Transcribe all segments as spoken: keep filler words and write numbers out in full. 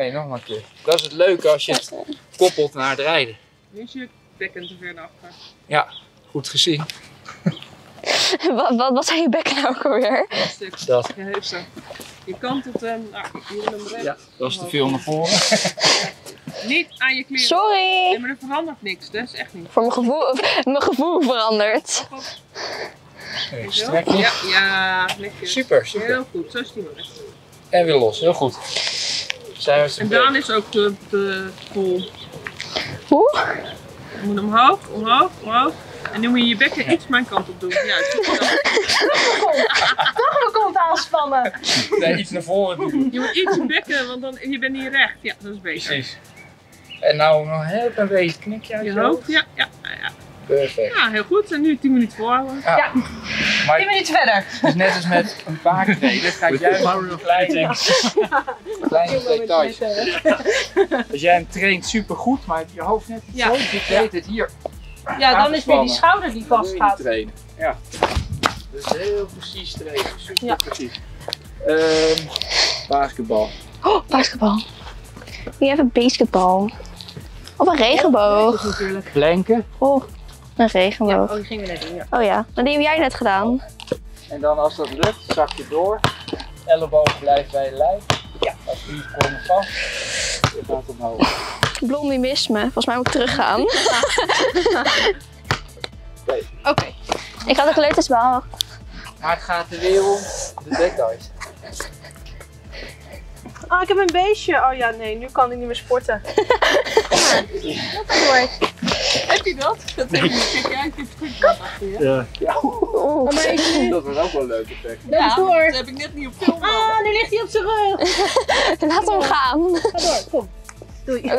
Hé, hey, nog maar een keer. Dat is het leuke als je het koppelt naar het rijden. Nu is je bekken te ver naar achter. Ja, goed gezien. Wat, wat, wat zijn je bekken nou ook alweer? Dat. Dat. Je heup zo. Je kan tot hem, nou, je wil hem recht. Ja, dat is te veel naar voren. Niet aan je kleren. Sorry. Nee, maar er verandert niks, dat is echt niet. Voor mijn gevoel, mijn gevoel verandert. Even strekken. Ja, ja, lekker. Super, super. Heel goed, zo is die wel echt. En weer los, heel goed. Zijn we en Daan is ook te, te vol. Hoe? Je moet omhoog, omhoog, omhoog. En nu moet je je bekken ja. iets mijn kant op doen. Ja, het is toch mijn kont aanspannen. Nee, iets naar voren doen. Je moet iets bekken, want dan, je bent niet recht. Ja, dat is beter. Precies. En nou nog heel een beetje knikje uit je, je hoofd. Ja, ja, ja. Perfect. Ja, heel goed. En nu tien minuten voorhouden. Ja. ja. tien minuten verder. Dus net als met een paardrijden ga ik juist Mario Vleitings. Ja. Kleine details. Dus jij hem traint super goed, maar je hoofd net niet ja. zo. Je weet het hier. Ja, dan is weer die schouder die vast gaat. Trainen. Ja. Dus heel precies trainen. Super ja. precies. Um, basketbal. Oh, basketbal. We hebben basketbal. Op een regenboog. Natuurlijk. Blanken. Oh, een regenboog. Ja, oh, die gingen we net doen. Ja. Oh ja, maar die heb jij net gedaan. En dan als dat lukt, zak je door. Elleboog blijft bij je lijf. Ja. Als je niet komen vast, je gaat omhoog. Blondie mist me. Volgens mij moet ik teruggaan. Oké. Okay. Ik had de kleuters wel. Maar het gaat er weer om de details. Ah, ik heb een beestje. Oh ja, nee, nu kan ik niet meer sporten. Ja, dat is mooi. Heb je dat? Dat heb je. Kijk, ik heb het goed achter je. Ja. ja. Oh, dat was ook wel een leuke plek. Ja, door. Dat heb ik net niet op film. Ah, nu ligt hij op zijn rug. Laat hem gaan. Ga door, kom. Doei. Okay.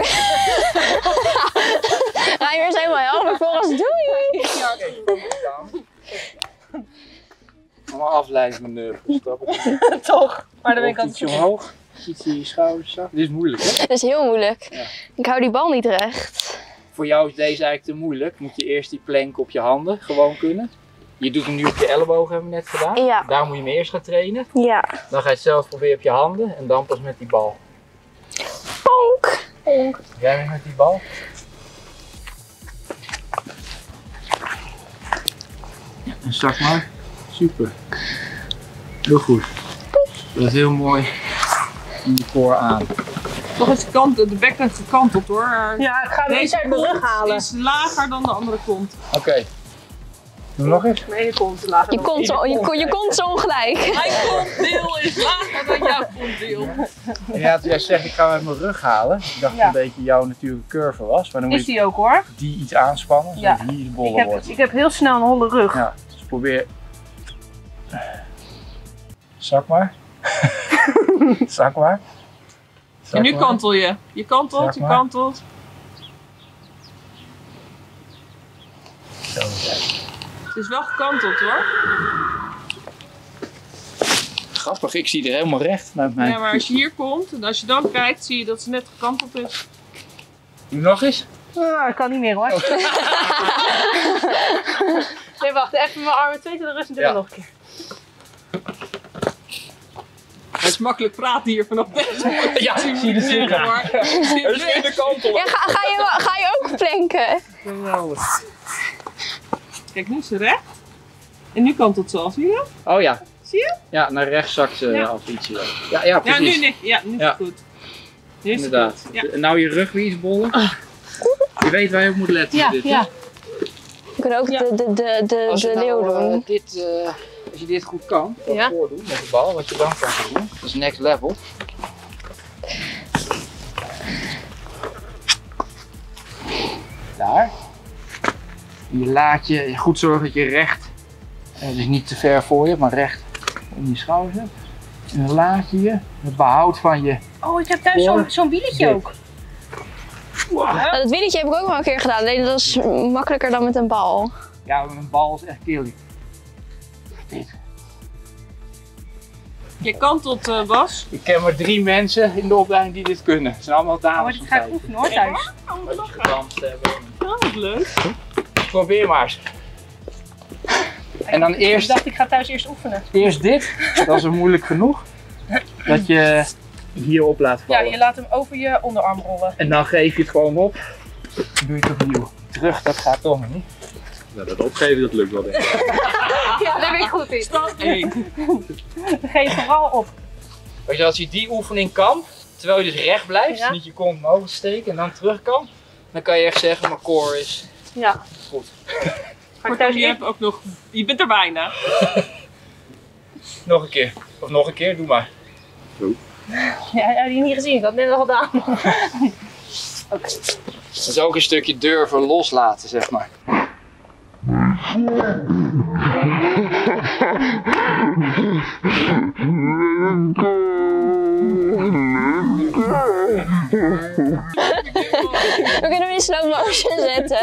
Rijmer is helemaal helder voor ons. Doei. Ja, oké. Kom dan. Allemaal afleidingsmanoeuvres. Toch? Maar dan ben ik altijd zo omhoog. Iets in je schouders. Dit is moeilijk, hè? Dit is heel moeilijk. Ja. Ik hou die bal niet recht. Voor jou is deze eigenlijk te moeilijk. Moet je eerst die plank op je handen gewoon kunnen. Je doet hem nu op je ellebogen, hebben we net gedaan. Ja. Daar moet je hem eerst gaan trainen. Ja. Dan ga je het zelf proberen op je handen en dan pas met die bal. Ponk! Ponk. Jij bent met die bal. Ja, en zak maar. Super. Heel goed. Dat is heel mooi. In je koor aan. Toch is de, kant, de bekken gekanteld hoor. Ja, ik ga hem eens uit mijn rug halen. Deze is lager dan de andere kont. Oké. Okay. Doe nog eens. Mijn ene kont is lager je dan de andere kont. Je kont zo ongelijk. Mijn kontdeel is lager dan jouw kontdeel. Ja, toen jij zegt ik ga hem uit mijn rug halen. Ik dacht ja. een beetje jouw natuurlijke curve was. Maar dan moet is die ook hoor. Die iets aanspannen, zodat ja. hier de bolle ik heb, wordt. Ik heb heel snel een holle rug. Ja, dus probeer... Zak maar. Zak maar. Zak en nu maar. Kantel je. Je kantelt, Zak je maar. Kantelt. Zo. Het is wel gekanteld hoor. Grappig, ik zie er helemaal recht met mij. Ja, maar als je hier komt en als je dan kijkt, zie je dat ze net gekanteld is. Doe nog eens. Ah, ik kan niet meer hoor. Okay. Nee, wacht. Even mijn armen twee te de rust en doe ja. nog een keer. Het is makkelijk praten hier vanaf deze. Ja, zie je de zin hoor. In de kant op. Ja, ga, ga, je, ga je ook planken? Geweldig. Kijk, nu is ze recht. En nu kantelt ze al, zie je dat? Oh ja. Zie je? Ja, naar rechts zakt ze ja. af ietsje. Ja, ja, precies. Ja, nu niet. Ja, nu is het ja. goed. Nu is inderdaad. Goed. Ja. En nou je rug weer iets bollen. Ah. Je weet waar je op moet letten. Ja, dit, ja. We kunnen ook ja. de, de, de, de, als de leeuw nou, doen. Uh, dit, uh, als je dit goed kan, wat ja. voordoen met de bal, wat je dan kan doen, dat is next level. Daar. Je laat je goed zorgen dat je recht, eh, dus niet te ver voor je, maar recht om je schouders hebt. En dan laat je je, het behoud van je. Oh, ik heb thuis zo'n zo wieletje dit. Ook. Wow. Ja, dat wieletje heb ik ook wel een keer gedaan. Nee, dat is makkelijker dan met een bal. Ja, met een bal is echt killing. Dit. Je kantelt, uh, Bas. Ik ken maar drie mensen in de opleiding die dit kunnen. Het zijn allemaal dames. Oh, ik ga oefenen hoor thuis. Ja, oh, dat is leuk. Probeer maar eens. En dan eerst... Ik dacht ik ga thuis eerst oefenen. Eerst dit. Dat is moeilijk genoeg. Dat je hierop laat vallen. Ja, je laat hem over je onderarm rollen. En dan geef je het gewoon op. Doe je het opnieuw. Terug, dat gaat toch niet. Nou, dat opgeven, dat lukt wel denk ik. Ja, daar ben ik goed in. Geef vooral op. Weet je, als je die oefening kan, terwijl je dus recht blijft, ja. Niet je kont omhoog steken en dan terug kan, dan kan je echt zeggen, mijn core is ja. Goed. Maar thuis, je hebt ook nog, je bent er bijna. Nog een keer, of nog een keer, doe maar. Doe. Ja, dat had je niet gezien, ik had het net al gedaan. Okay. Dat is ook een stukje durven loslaten, zeg maar. We kunnen hem in slow motion zetten.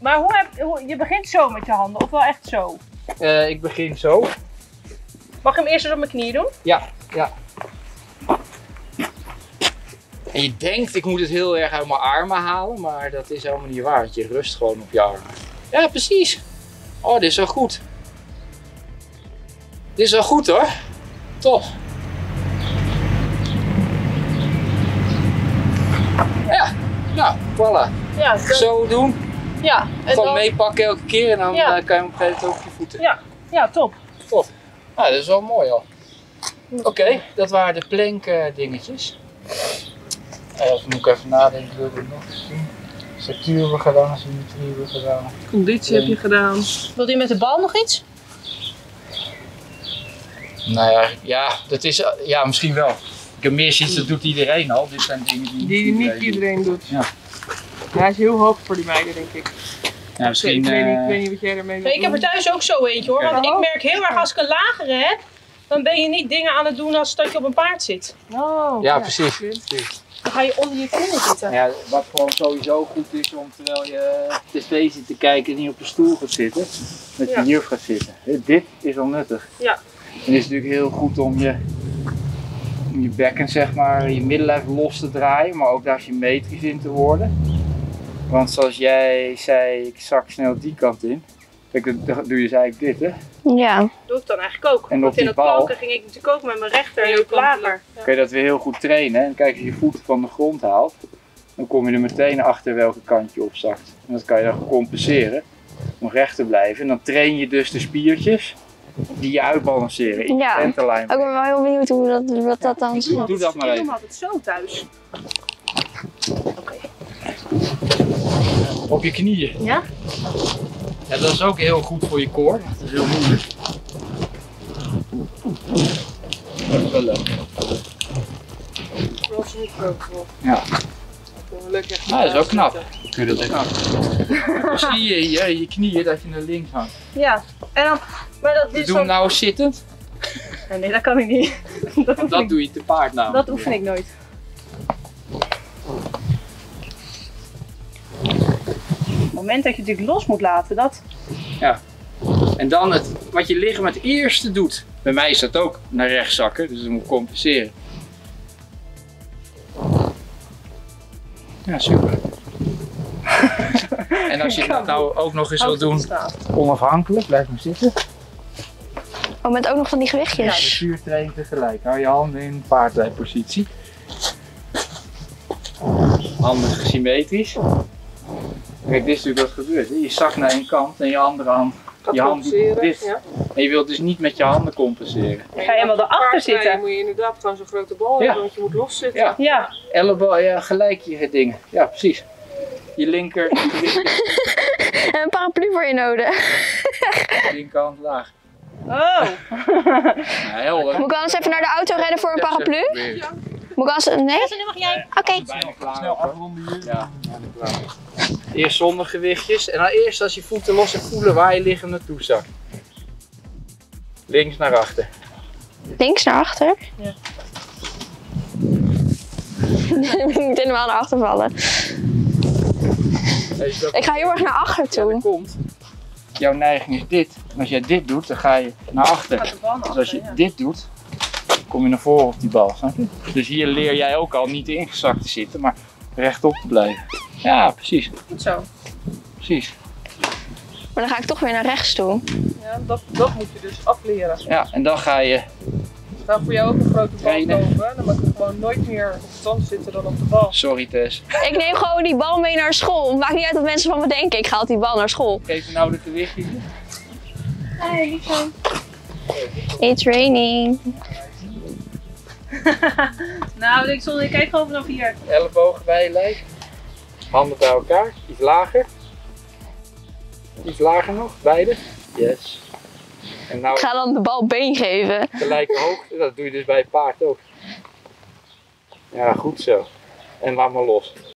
Maar hoe heb hoe, je begint zo met je handen, of wel echt zo? Uh, ik begin zo. Mag ik hem eerst eens op mijn knieën doen? Ja, ja. En je denkt, ik moet het heel erg uit mijn armen halen, maar dat is helemaal niet waar, want je rust gewoon op je armen. Ja, precies. Oh, dit is wel goed. Dit is wel goed hoor. Top. Ja, nou, voilà. Ja, zo. zo doen. Ja. Gewoon dan... meepakken elke keer en dan ja. kan je hem op een gegeven moment op je voeten. Ja, ja, top. Top. Nou, dat is wel mooi al. Oké, okay, dat waren de plank uh, dingetjes. Als uh, moet ik even nadenken, wil ik nog eens zien. Structuur hebben we gedaan, symmetrie hebben we gedaan. Conditie heb je gedaan. Wilt u met de bal nog iets? Nou ja, ja, dat is, ja misschien wel. Ik heb meer zoiets, dat doet iedereen al. Dit zijn dingen die, die niet iedereen, iedereen doet. Ja. Ja, hij is heel hoog voor die meiden, denk ik. Ja, misschien, ik, weet, ik, weet niet, ik weet niet wat jij ermee doet. Ik heb er thuis ook zo eentje hoor. Want ik merk heel erg als ik een lagere heb, dan ben je niet dingen aan het doen als dat je op een paard zit. Oh, ja, ja, precies. precies. Dan ga je onder je knieën zitten. Ja, wat gewoon sowieso goed is om terwijl je tv zit te kijken en niet op een stoel gaat zitten, met je ja. juf gaat zitten. Dit is al nuttig. Ja. En het is natuurlijk heel goed om je, om je bekken, zeg maar, je middenlijf los te draaien, maar ook daar symmetrisch in te worden. Want zoals jij zei, ik zak snel die kant in. Kijk, dan doe je dus eigenlijk dit, hè? Ja. Dat doe ik dan eigenlijk ook. En want in dat planken ging ik natuurlijk ook met mijn rechter heel lager. Ja. Kun je dat weer heel goed trainen. Hè? En kijk, als je je voeten van de grond haalt, dan kom je er meteen achter welke kant je opzakt. En dat kan je dan compenseren om recht te blijven. En dan train je dus de spiertjes die je uitbalanceren in ja. de centerlijn. Ik ben wel heel benieuwd hoe dat, wat dat dan zit. Doe dat maar even. Ik doe altijd zo thuis. Oké. Okay. Op je knieën. Ja? Ja, dat is ook heel goed voor je core. Dat is heel moeilijk. Dat is wel leuk. Dat is niet leuk. Ja. Ja, dat is ook knap. Kun je dat knap. Dan zie je hier in je knieën dat je naar links hangt. Ja. En dan, maar dat is doe hem nou zittend. Ja, nee, dat kan ik niet. Dat, dat ik. doe je te paard nou. Dat oefen ik nooit. Op het moment dat je het natuurlijk los moet laten, dat... Ja, en dan het, wat je lichaam het eerste doet. Bij mij is dat ook naar rechts zakken, dus dat moet compenseren. Ja, super. En als je dat nou ook nog eens wil doen, onafhankelijk, blijf maar zitten. Oh, met ook nog van die gewichtjes? Ja, de stuurtraining tegelijk. Hou je handen in paardrijpositie. Handen symmetrisch. Kijk, dit is natuurlijk wat gebeurt. Je zakt naar één kant en je andere hand, je hand doet dit. Ja. En je wilt dus niet met je handen compenseren. Dan ga je helemaal erachter zitten. Dan moet je inderdaad gewoon zo'n grote bal hebben, ja. want je moet loszitten. Ja, ja. Elleboog, ja, gelijk je dingen. Ja, precies. Je linker. Je linker. En een paraplu voor je nodig. Linkerhand laag. Oh! Nou, moet ik anders even naar de auto rennen voor een paraplu? Ja. Moet ik als... Nee? Ja, dan mag jij. Oké. Okay. Snel afronden hier. Ja, klaar. Eerst zonder gewichtjes en dan eerst als je voeten los en voelen waar je lichaam naartoe zakt. Links naar achter. Links naar achter? Ja. Dan moet ik helemaal naar achter vallen. Ik ga heel erg naar achter toe. Ja, komt. Jouw neiging is dit. En als jij dit doet, dan ga je naar achter. Gaat de bal naar achter, dus als je ja. dit doet, kom je naar voren op die bal. Snap je? Dus hier leer jij ook al niet ingezakt te zitten, maar rechtop te blijven. Ja, precies. Goed zo. precies. Maar dan ga ik toch weer naar rechts toe. Ja, dat, dat moet je dus afleren. Ja, en dan ga je... Nou, voor jou ook een grote bal lopen, dan mag je gewoon nooit meer op de tand zitten dan op de bal. Sorry Tess. Ik neem gewoon die bal mee naar school. Het maakt niet uit wat mensen van me denken, ik ga altijd die bal naar school. Geef me nou de gewichtje. Hi. It's raining. Nou, ik, ik kijk gewoon vanaf hier. Ellebogen bij je lijf. Handen bij elkaar, iets lager. Iets lager nog, beide. Yes. En nou, ik ga dan de bal been geven. Gelijke hoogte, dat doe je dus bij je paard ook. Ja, goed zo. En laat maar los.